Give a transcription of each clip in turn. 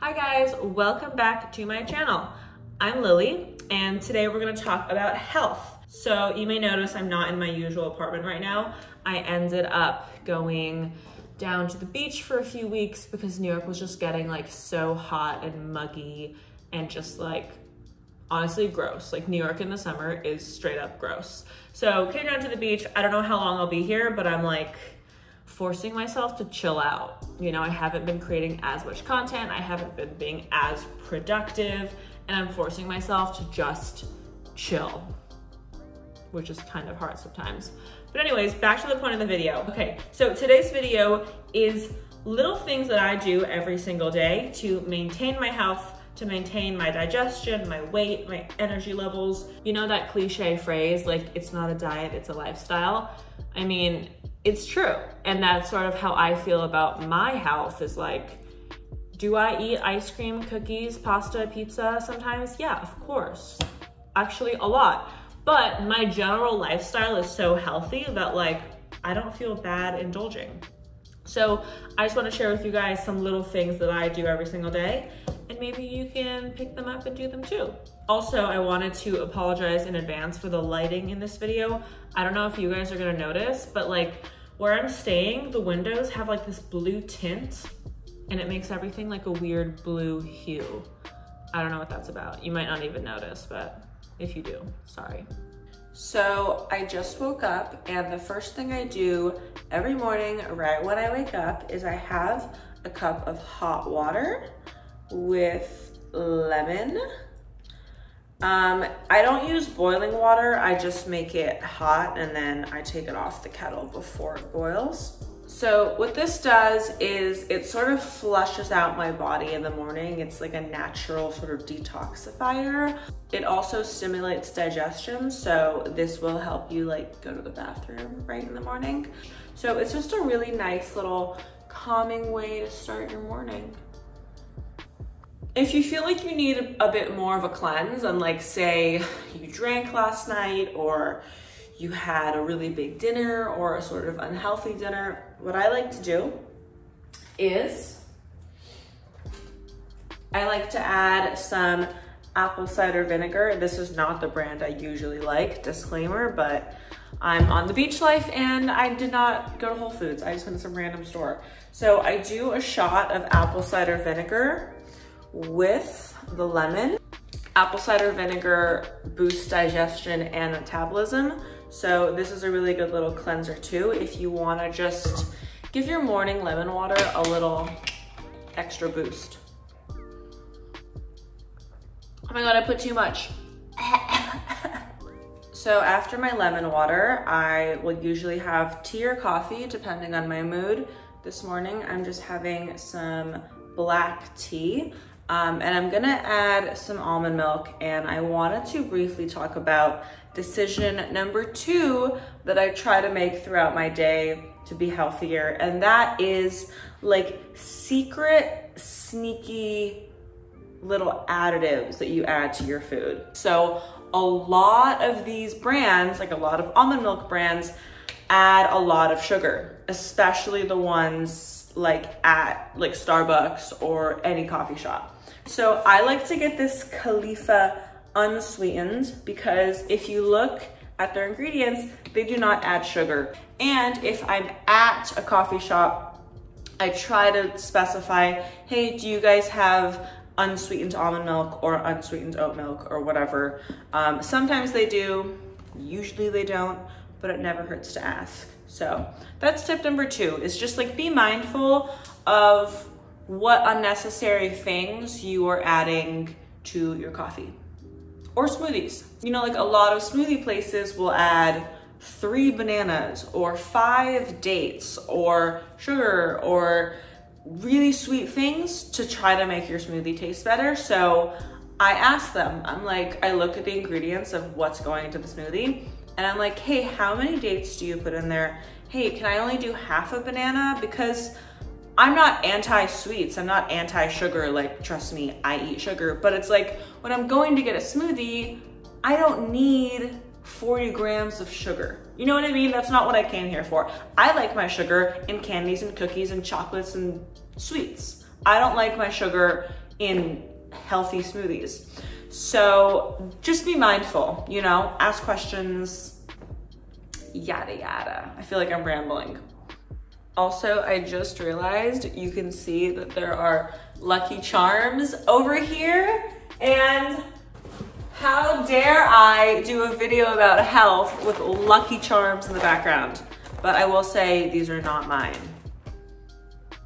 Hi guys, welcome back to my channel. I'm Lily, and today we're gonna talk about health. So you may notice I'm not in my usual apartment right now. I ended up going down to the beach for a few weeks because New York was just getting like so hot and muggy and just like honestly gross. Like New York in the summer is straight up gross. So came down to the beach. I don't know how long I'll be here, but I'm like forcing myself to chill out. You know, I haven't been creating as much content. I haven't been being as productive, and I'm forcing myself to just chill, which is kind of hard sometimes. But anyways, back to the point of the video. Okay, so today's video is little things that I do every single day to maintain my health, to maintain my digestion, my weight, my energy levels. You know that cliche phrase, like, it's not a diet, it's a lifestyle. I mean, it's true. And that's sort of how I feel about my health is like, do I eat ice cream, cookies, pasta, pizza sometimes? Yeah, of course. Actually, a lot. But my general lifestyle is so healthy that like, I don't feel bad indulging. So I just want to share with you guys some little things that I do every single day, and maybe you can pick them up and do them too. Also, I wanted to apologize in advance for the lighting in this video. I don't know if you guys are gonna notice, but like where I'm staying, the windows have like this blue tint and it makes everything like a weird blue hue. I don't know what that's about. You might not even notice, but if you do, sorry. So I just woke up, and the first thing I do every morning right when I wake up is I have a cup of hot water with lemon. I don't use boiling water, I just make it hot and then I take it off the kettle before it boils. So what this does is it sort of flushes out my body in the morning. It's like a natural sort of detoxifier. It also stimulates digestion, so this will help you like go to the bathroom right in the morning. So it's just a really nice little calming way to start your morning. If you feel like you need a bit more of a cleanse, and like say you drank last night or you had a really big dinner or a sort of unhealthy dinner, what I like to do is I like to add some apple cider vinegar. This is not the brand I usually like, disclaimer, but I'm on the beach life and I did not go to Whole Foods. I just went to some random store. So I do a shot of apple cider vinegar with the lemon. Apple cider vinegar boosts digestion and metabolism. So this is a really good little cleanser too if you want to just give your morning lemon water a little extra boost. Oh my God, I put too much. So after my lemon water, I will usually have tea or coffee depending on my mood. This morning I'm just having some black tea, and I'm gonna add some almond milk, and I wanted to briefly talk about decision number 2 that I try to make throughout my day to be healthier, and that is like secret, sneaky little additives that you add to your food. So a lot of these brands, like a lot of almond milk brands, add a lot of sugar, especially the ones like at like Starbucks or any coffee shop. So I like to get this Khalifa unsweetened because if you look at their ingredients, they do not add sugar. And if I'm at a coffee shop, I try to specify, hey, do you guys have unsweetened almond milk or unsweetened oat milk or whatever? Sometimes they do, usually they don't, but it never hurts to ask. So that's tip number 2, is just like be mindful of what unnecessary things you are adding to your coffee or smoothies. You know, like a lot of smoothie places will add 3 bananas or 5 dates or sugar or really sweet things to try to make your smoothie taste better. So I ask them, I'm like, I look at the ingredients of what's going into the smoothie, and I'm like, hey, how many dates do you put in there? Hey, can I only do half a banana? Because I'm not anti-sweets, I'm not anti-sugar, like trust me, I eat sugar, but it's like when I'm going to get a smoothie, I don't need 40 grams of sugar. You know what I mean? That's not what I came here for. I like my sugar in candies and cookies and chocolates and sweets. I don't like my sugar in healthy smoothies. So just be mindful, you know, ask questions, yada, yada. I feel like I'm rambling. Also, I just realized you can see that there are Lucky Charms over here, and how dare I do a video about health with Lucky Charms in the background. But I will say these are not mine.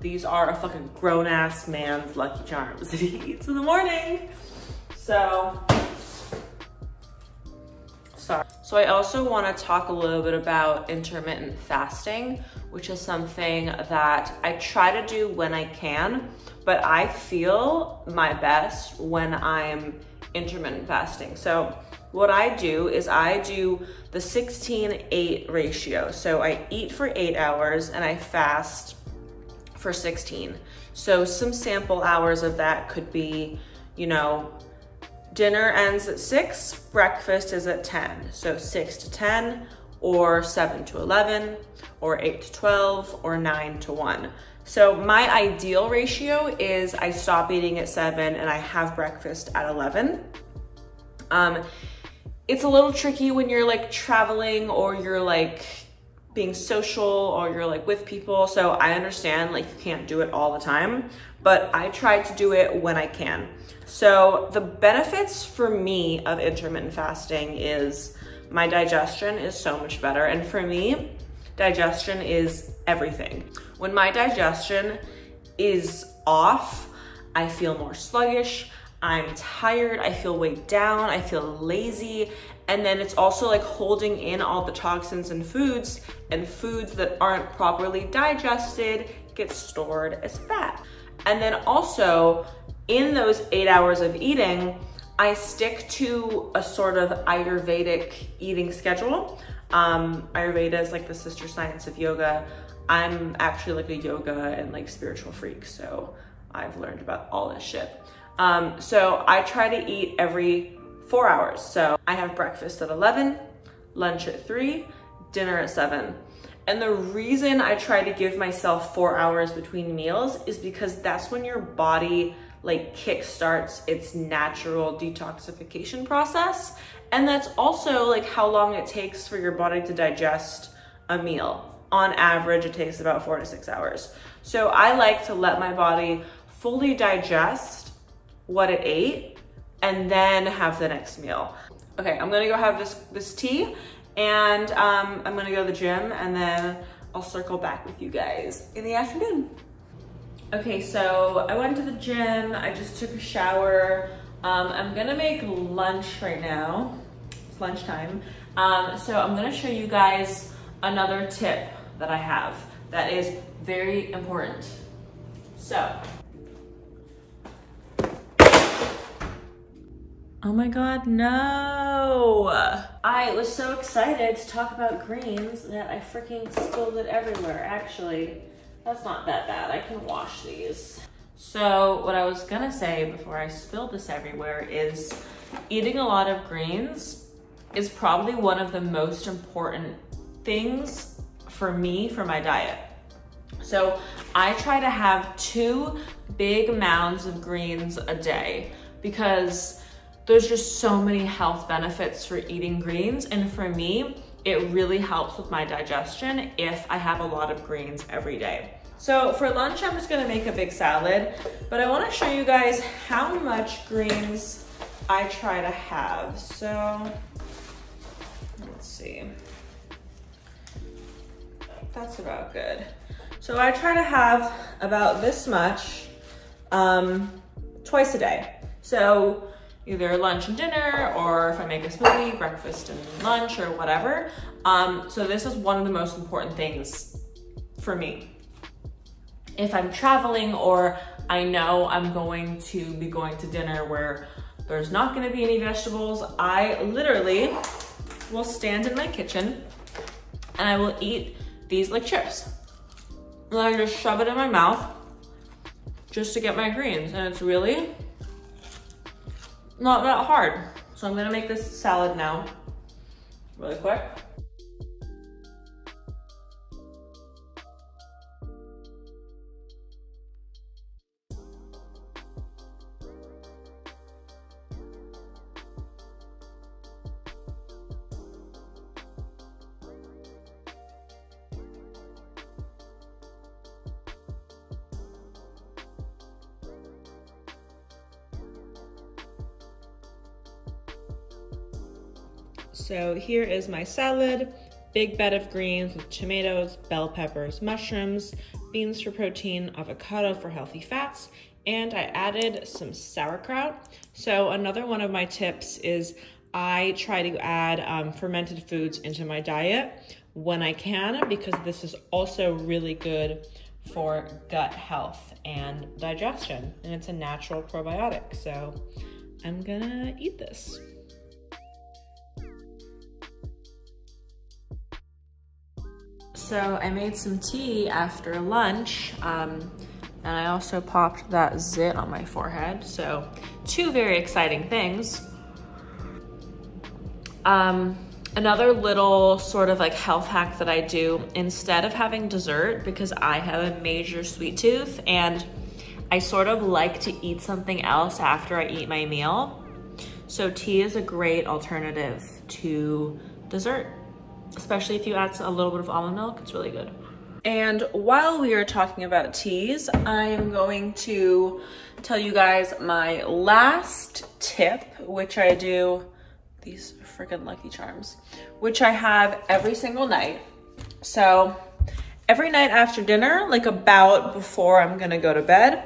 These are a fucking grown-ass man's Lucky Charms that he eats in the morning. So, sorry. So I also want to talk a little bit about intermittent fasting, which is something that I try to do when I can, but I feel my best when I'm intermittent fasting. So what I do is I do the 16-8 ratio. So I eat for 8 hours and I fast for 16. So some sample hours of that could be, you know, dinner ends at 6, breakfast is at 10. So 6 to 10, or 7 to 11, or 8 to 12, or 9 to 1. So my ideal ratio is I stop eating at 7 and I have breakfast at 11. It's a little tricky when you're like traveling or you're like being social or you're like with people. So I understand like you can't do it all the time, but I try to do it when I can. So the benefits for me of intermittent fasting is my digestion is so much better. And for me, digestion is everything. When my digestion is off, I feel more sluggish, I'm tired, I feel weighed down, I feel lazy. And then it's also like holding in all the toxins and foods that aren't properly digested get stored as fat. And then also, in those 8 hours of eating, I stick to a sort of Ayurvedic eating schedule. Ayurveda is like the sister science of yoga. I'm actually like a yoga and like spiritual freak, so I've learned about all this shit. So I try to eat every 4 hours. So I have breakfast at 11, lunch at 3, dinner at 7. And the reason I try to give myself 4 hours between meals is because that's when your body like kickstarts its natural detoxification process. And that's also like how long it takes for your body to digest a meal. On average, it takes about 4 to 6 hours. So I like to let my body fully digest what it ate and then have the next meal. Okay, I'm gonna go have this tea, and I'm gonna go to the gym, and then I'll circle back with you guys in the afternoon. Okay, so I went to the gym, I just took a shower. I'm gonna make lunch right now. It's lunchtime. So I'm gonna show you guys another tip that I have that is very important. So. Oh my God, no. I was so excited to talk about greens that I freaking spilled it everywhere, actually. That's not that bad, I can wash these. So what I was gonna say before I spilled this everywhere is eating a lot of greens is probably one of the most important things for me for my diet. So I try to have 2 big mounds of greens a day because there's just so many health benefits for eating greens, and for me, it really helps with my digestion if I have a lot of greens every day. So for lunch, I'm just gonna make a big salad, but I wanna show you guys how much greens I try to have. So, let's see. That's about good. So I try to have about this much twice a day. So either lunch and dinner, or if I make a smoothie, breakfast and lunch or whatever. So this is one of the most important things for me. If I'm traveling or I know I'm going to be going to dinner where there's not gonna be any vegetables, I literally will stand in my kitchen and I will eat these like chips. And I just shove it in my mouth just to get my greens, and it's really not that hard. So I'm gonna make this salad now, really quick. So here is my salad, big bed of greens with tomatoes, bell peppers, mushrooms, beans for protein, avocado for healthy fats, and I added some sauerkraut. So another one of my tips is I try to add fermented foods into my diet when I can, because this is also really good for gut health and digestion, and it's a natural probiotic. So I'm gonna eat this. So I made some tea after lunch, and I also popped that zit on my forehead. So two very exciting things. Another little sort of like health hack that I do instead of having dessert, because I have a major sweet tooth and I sort of like to eat something else after I eat my meal. So tea is a great alternative to dessert, especially if you add a little bit of almond milk. It's really good. And while we are talking about teas, I am going to tell you guys my last tip, which I do, these freaking Lucky Charms, which I have every single night. So every night after dinner, like about before I'm gonna go to bed,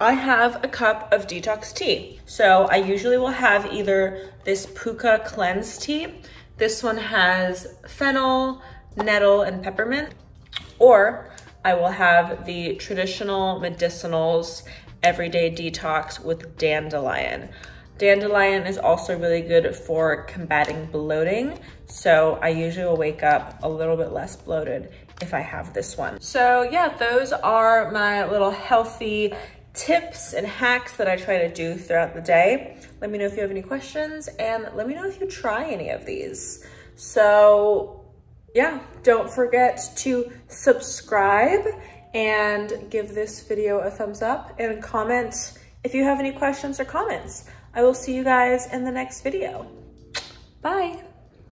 I have a cup of detox tea. So I usually will have either this Puka cleanse tea. This one has fennel, nettle, and peppermint. Or I will have the traditional medicinals everyday detox with dandelion. Dandelion is also really good for combating bloating. So I usually will wake up a little bit less bloated if I have this one. So yeah, those are my little healthy tips and hacks that I try to do throughout the day. Let me know if you have any questions, and let me know if you try any of these. So yeah, don't forget to subscribe and give this video a thumbs up, and comment if you have any questions or comments. I will see you guys in the next video. Bye.